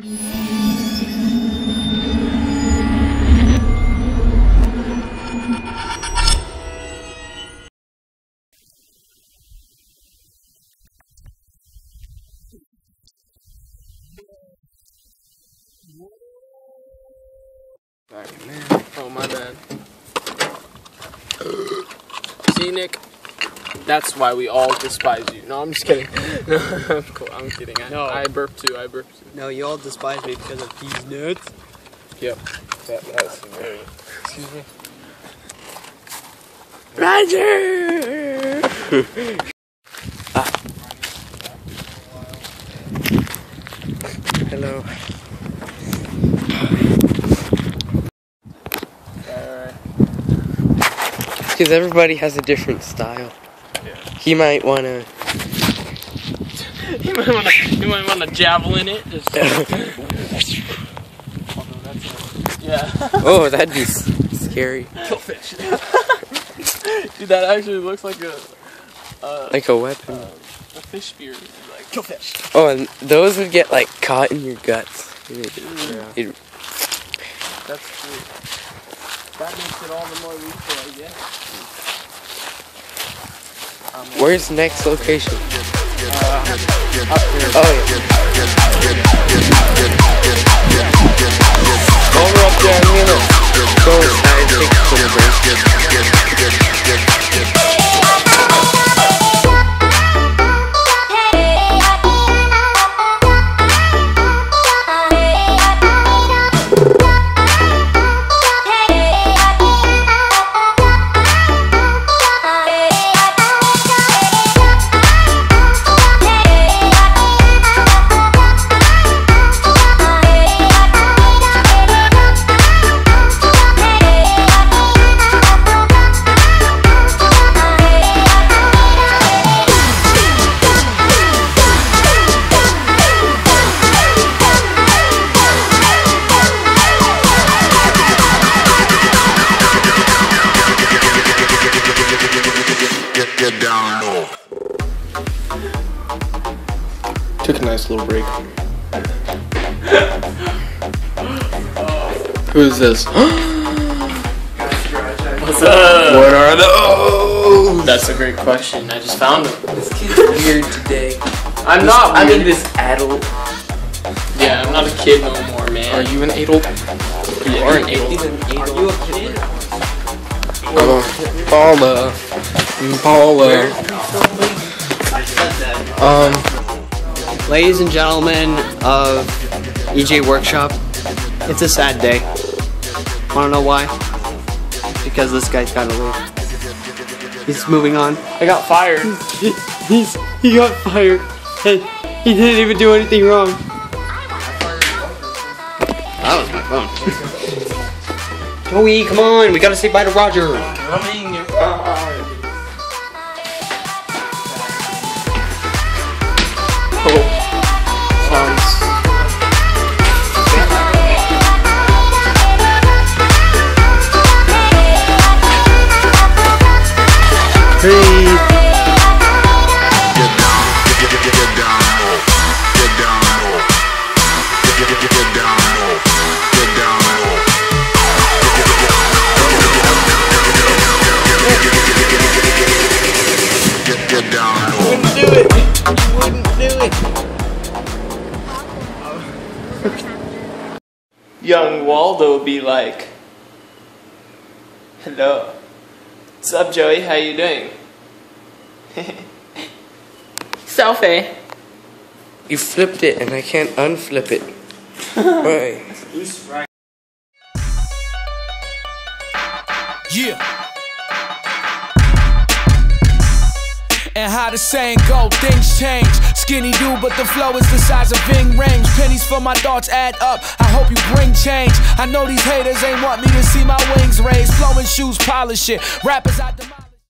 Alright, man. Oh, my bad. See, Nick? That's why we all despise you. No, I'm just kidding. No, I'm cool. I'm kidding. I burp too. I burp too. No, you all despise me because of these nuts. Yep. That was very... Excuse me. Roger! Ah. Hello. Because everybody has a different style. Yeah. He might wanna javelin it. Just yeah. Oh, that'd be scary. Killfish. Dude, that actually looks like a weapon. A fish spear. Like killfish. Oh, and those would get like caught in your guts. Yeah. That's true. That makes it all the more lethal, I guess. Where's next location? Up here. Oh, yeah. Over up there, I'm gonna go inside and take some breaks. Took a nice little break. Who is this? What's up? What are those? That's a great question. I just found them. This kid's weird today. I'm not weird. I mean, this adult. Yeah, I'm not a kid no more, man. Are you an adult? Yeah, you are an adult. Are you a kid? Paula. I said that. Ladies and gentlemen of EJ Workshop, it's a sad day. Wanna know why? Because this guy's gotta leave. He's moving on. I got fired. He got fired. And he didn't even do anything wrong. That was my phone. Joey, come on, we gotta say bye to Roger. Coming. Young Waldo be like, hello, what's up, Joey, how you doing? Selfie. You flipped it and I can't unflip it. Right. Who's right? Yeah. And how the saying go, things change. Skinny dude, but the flow is the size of Ving rings. Pennies for my thoughts add up, I hope you bring change. I know these haters ain't want me to see my wings raised. Flowing shoes, polish it, rappers out the